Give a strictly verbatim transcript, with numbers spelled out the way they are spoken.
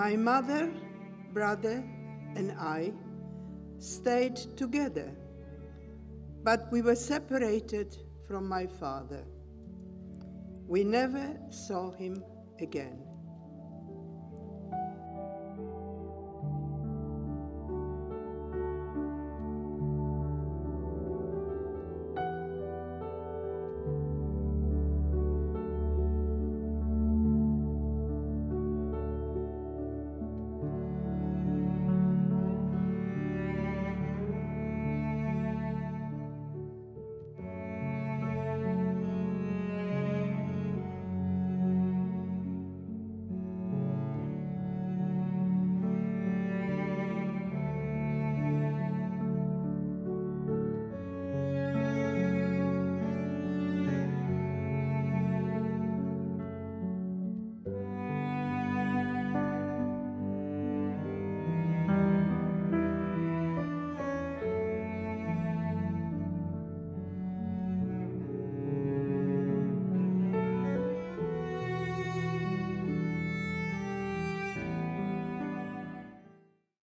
My mother, brother, and I stayed together, but we were separated from my father. We never saw him again.